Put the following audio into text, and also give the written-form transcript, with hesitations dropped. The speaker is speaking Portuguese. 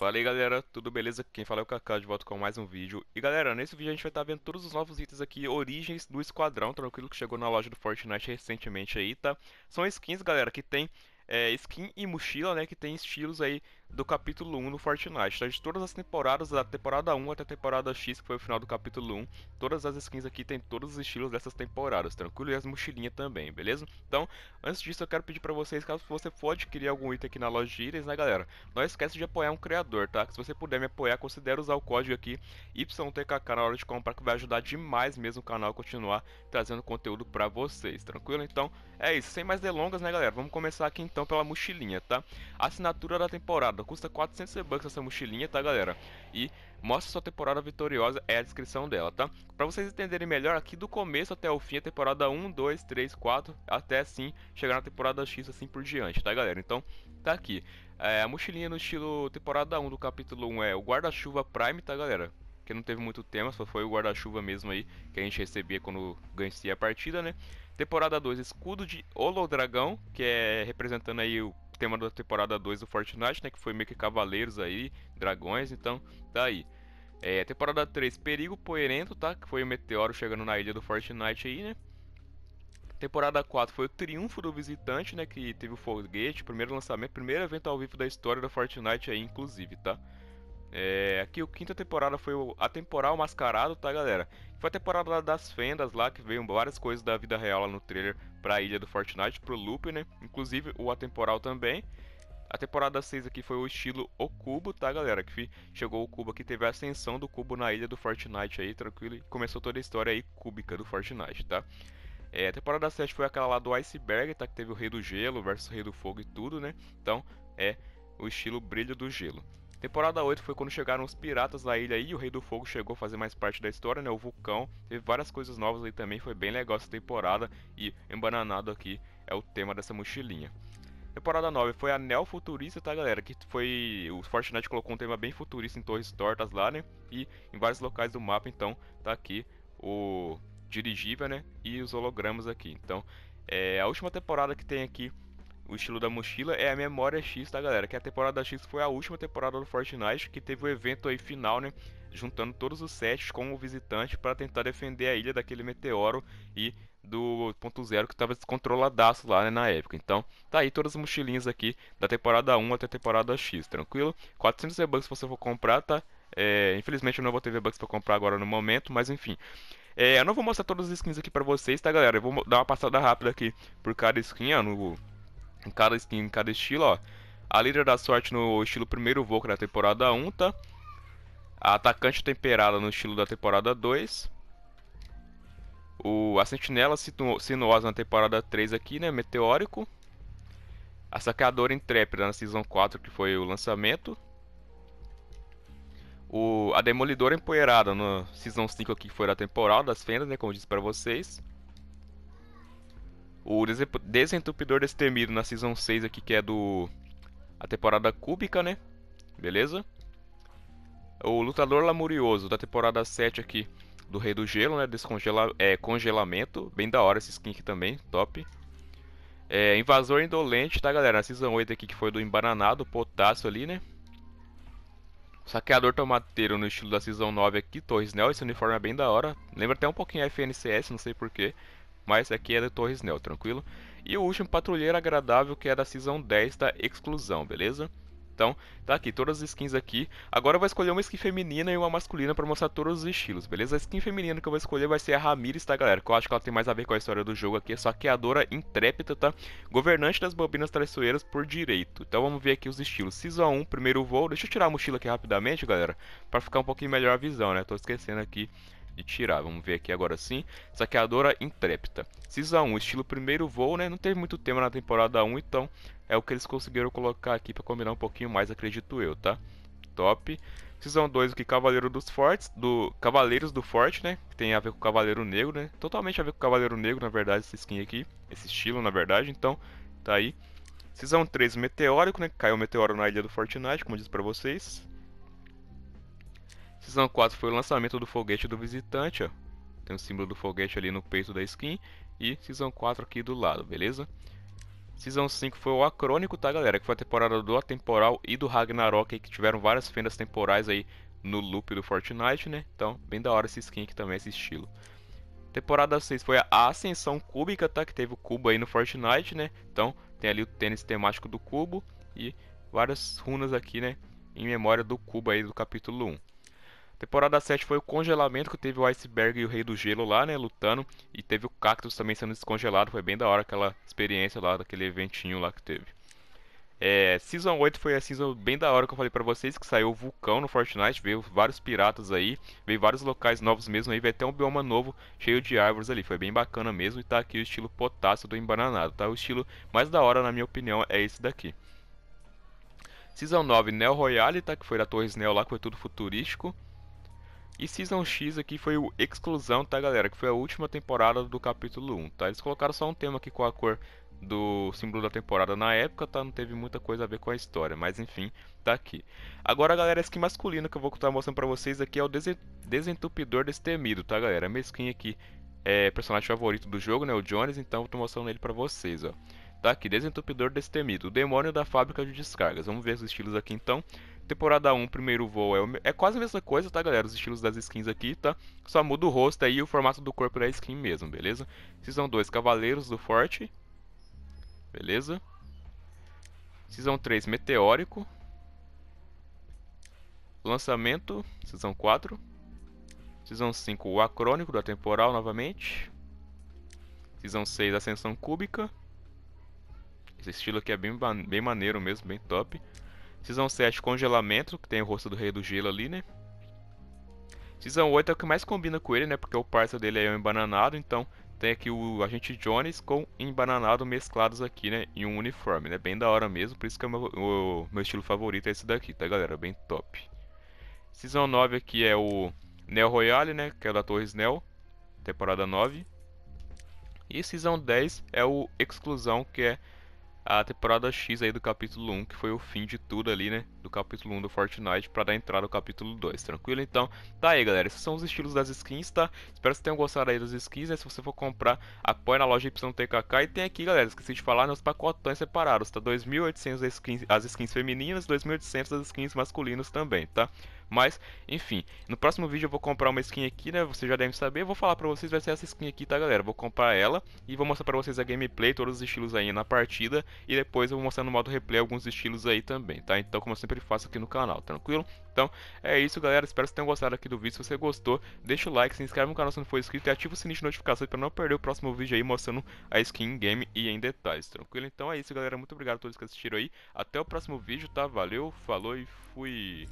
Fala aí galera, tudo beleza? Quem fala é o Kaká, de volta com mais um vídeo. E galera, nesse vídeo a gente vai estar vendo todos os novos itens aqui, Origens do Esquadrão, tranquilo, que chegou na loja do Fortnite recentemente aí, tá? São skins, galera, que tem skin e mochila, né, que tem estilos aí do capítulo 1 no Fortnite, tá? De todas as temporadas, da temporada 1 até a temporada X, que foi o final do capítulo 1, todas as skins aqui tem todos os estilos dessas temporadas, tranquilo? E as mochilinhas também, beleza? Então, antes disso eu quero pedir pra vocês, caso você for adquirir algum item aqui na loja de itens, né galera, não esquece de apoiar um criador, tá? Que se você puder me apoiar, considere usar o código aqui YTKK na hora de comprar, que vai ajudar demais mesmo o canal a continuar trazendo conteúdo pra vocês, tranquilo? Então, é isso, sem mais delongas, né galera, vamos começar aqui então pela mochilinha, tá? Assinatura da temporada, custa 400 V-Bucks essa mochilinha, tá galera? E mostra sua temporada vitoriosa, é a descrição dela, tá? Pra vocês entenderem melhor, aqui do começo até o fim, a temporada 1, 2, 3, 4, até assim, chegar na temporada X, assim por diante, tá galera? Então, tá aqui. A mochilinha no estilo temporada 1 do capítulo 1 é o guarda-chuva Prime, tá galera? Que não teve muito tema, só foi o guarda-chuva mesmo aí, que a gente recebia quando ganhasse a partida, né? Temporada 2, escudo de Holodragão, que é representando aí o tema da temporada 2 do Fortnite, né? Que foi meio que cavaleiros aí, dragões, então tá aí. Temporada 3, Perigo Poerento, tá? Que foi o meteoro chegando na ilha do Fortnite aí, né? Temporada 4 foi o Triunfo do Visitante, né? Que teve o foguete, primeiro lançamento, primeiro evento ao vivo da história do Fortnite aí, inclusive, tá? Aqui o quinta temporada foi o Atemporal Mascarado, tá galera? Foi a temporada das fendas lá, que veio várias coisas da vida real lá no trailer pra ilha do Fortnite, pro loop, né? Inclusive o Atemporal também. A temporada 6 aqui foi o estilo O Cubo, tá galera? Que chegou o Cubo aqui, teve a ascensão do Cubo na ilha do Fortnite aí, tranquilo. E começou toda a história aí cúbica do Fortnite, tá? A temporada 7 foi aquela lá do Iceberg, tá? Que teve o Rei do Gelo versus o Rei do Fogo e tudo, né? Então é o estilo Brilho do Gelo. Temporada 8 foi quando chegaram os piratas na ilha aí, o Rei do Fogo chegou a fazer mais parte da história, né, o vulcão, teve várias coisas novas aí também, foi bem legal essa temporada, e Embananado aqui é o tema dessa mochilinha. Temporada 9 foi a Neo Futurista, tá galera, que foi, o Fortnite colocou um tema bem futurista em Torres Tortas lá, né, e em vários locais do mapa, então tá aqui o dirigível, né, e os hologramas aqui. Então, a última temporada que tem aqui, o estilo da mochila é a Memória X, tá galera? Que a temporada X foi a última temporada do Fortnite, que teve o evento aí final, né? Juntando todos os sets com o visitante para tentar defender a ilha daquele meteoro e do Ponto Zero, que tava descontroladaço lá, né, na época. Então, tá aí todas as mochilinhas aqui da temporada 1 até a temporada X, tranquilo? 400 V-Bucks se você for comprar, tá? Infelizmente eu não vou ter V-Bucks pra comprar agora no momento, mas enfim. Eu não vou mostrar todas as skins aqui pra vocês, tá galera? Eu vou dar uma passada rápida aqui por cada skin, ó, em cada skin, em cada estilo, ó. A Líder da Sorte no estilo primeiro Voco da temporada 1, tá? A Atacante Temperada no estilo da temporada 2. A Sentinela Sinuosa na temporada 3 aqui, né? Meteórico. A Saqueadora Intrépida na Season 4, que foi o lançamento. A Demolidora Empoeirada na Season 5 aqui, que foi da temporada das fendas, né? Como eu disse pra vocês. O Desentupidor Destemido na Season 6 aqui, que é a temporada cúbica, né? Beleza? O Lutador Lamurioso da temporada 7 aqui, do Rei do Gelo, né? Congelamento, bem da hora esse skin aqui também, top. Invasor Indolente, tá galera? Na Season 8 aqui, que foi do Embananado, Potássio ali, né? Saqueador Tomateiro no estilo da Season 9 aqui, Torres Neo, esse uniforme é bem da hora. Lembra até um pouquinho a FNCS, não sei porquê. Mas aqui é da Torres Neo, tranquilo? E o último, Patrulheiro Agradável, que é da Season 10 da Exclusão, beleza? Então, tá aqui, todas as skins aqui. Agora eu vou escolher uma skin feminina e uma masculina pra mostrar todos os estilos, beleza? A skin feminina que eu vou escolher vai ser a Ramirez, tá galera? Que eu acho que ela tem mais a ver com a história do jogo aqui. É Saqueadora Intrépida, tá? Governante das Bobinas Traiçoeiras por direito. Então vamos ver aqui os estilos. Season 1, primeiro voo. Deixa eu tirar a mochila aqui rapidamente, galera, pra ficar um pouquinho melhor a visão, né? Tô esquecendo aqui de tirar, vamos ver aqui agora sim. Saqueadora Intrépida, Season 1, estilo primeiro voo, né, não teve muito tema na temporada 1, então é o que eles conseguiram colocar aqui pra combinar um pouquinho mais, acredito eu, tá? Top. Season 2, aqui, Cavaleiros do Forte, né, que tem a ver com o Cavaleiro Negro, né, totalmente a ver com o Cavaleiro Negro, na verdade, essa skin aqui, esse estilo, na verdade, então, tá aí. Season 3, Meteórico, né, que caiu um meteoro na ilha do Fortnite, como eu disse pra vocês. Season 4 foi o lançamento do foguete do visitante, ó. Tem o símbolo do foguete ali no peito da skin. E Season 4 aqui do lado, beleza? Season 5 foi o Acrônico, tá, galera? Que foi a temporada do Atemporal e do Ragnarok, que tiveram várias fendas temporais aí no loop do Fortnite, né? Então, bem da hora esse skin aqui também, esse estilo. Temporada 6 foi a Ascensão Cúbica, tá? Que teve o Cubo aí no Fortnite, né? Então, tem ali o tênis temático do Cubo e várias runas aqui, né? Em memória do Cubo aí do capítulo 1. Temporada 7 foi o Congelamento, que teve o Iceberg e o Rei do Gelo lá, né, lutando. E teve o Cactus também sendo descongelado, foi bem da hora aquela experiência lá, daquele eventinho lá que teve. Season 8 foi a season bem da hora que eu falei pra vocês, que saiu o Vulcão no Fortnite, veio vários piratas aí, veio vários locais novos mesmo aí, veio até um bioma novo cheio de árvores ali, foi bem bacana mesmo. E tá aqui o estilo Potássio do Embananado, tá? O estilo mais da hora, na minha opinião, é esse daqui. Season 9, Neo Royale, tá? Que foi da Torres Neo lá, que foi tudo futurístico. E Season X aqui foi o Exclusão, tá, galera? Que foi a última temporada do capítulo 1, tá? Eles colocaram só um tema aqui com a cor do símbolo da temporada na época, tá? Não teve muita coisa a ver com a história, mas enfim, tá aqui. Agora, galera, esse skin masculino que eu vou estar mostrando pra vocês aqui é o Desentupidor Destemido, tá, galera? Minha skin aqui é personagem favorito do jogo, né? O Jones, então eu tô mostrando ele pra vocês, ó. Tá aqui, Desentupidor Destemido, o demônio da fábrica de descargas. Vamos ver os estilos aqui, então. Temporada 1, primeiro voo, é quase a mesma coisa, tá, galera? Os estilos das skins aqui, tá? Só muda o rosto aí e o formato do corpo da skin mesmo, beleza? Season 2, Cavaleiros do Forte. Beleza? Season 3, Meteórico. Lançamento, Season 4. Season 5, o Acrônico, da Temporal, novamente. Season 6, Ascensão Cúbica. Esse estilo aqui é bem maneiro mesmo, bem top. Season 7, Congelamento, que tem o rosto do Rei do Gelo ali, né? Season 8 é o que mais combina com ele, né? Porque o parceiro dele é o Embananado, então tem aqui o Agente Jones com Embananado mesclados aqui, né? Em um uniforme, né? Bem da hora mesmo, por isso que é o meu estilo favorito é esse daqui, tá, galera? Bem top. Season 9 aqui é o Neo Royale, né? Que é o da Torres Neo, temporada 9. E Season 10 é o Exclusão, que é a temporada X aí do capítulo 1, que foi o fim de tudo ali, né, do capítulo 1 do Fortnite, pra dar entrada ao capítulo 2, tranquilo? Então, tá aí, galera, esses são os estilos das skins, tá? Espero que vocês tenham gostado aí das skins, né? Se você for comprar, apoia na loja YTKK. E tem aqui, galera, esqueci de falar, nos pacotões separados, tá? 2.800 as skins femininas, 2.800 as skins masculinas também, tá? Mas, enfim, no próximo vídeo eu vou comprar uma skin aqui, né, você já deve saber, eu vou falar pra vocês, vai ser essa skin aqui, tá, galera? Vou comprar ela e vou mostrar pra vocês a gameplay, todos os estilos aí na partida, e depois eu vou mostrar no modo replay alguns estilos aí também, tá? Então, como eu sempre faço aqui no canal, tranquilo? Então, é isso, galera, espero que vocês tenham gostado aqui do vídeo. Se você gostou, deixa o like, se inscreve no canal se não for inscrito e ativa o sininho de notificações pra não perder o próximo vídeo aí mostrando a skin em game e em detalhes, tranquilo? Então é isso, galera, muito obrigado a todos que assistiram aí, até o próximo vídeo, tá? Valeu, falou e fui!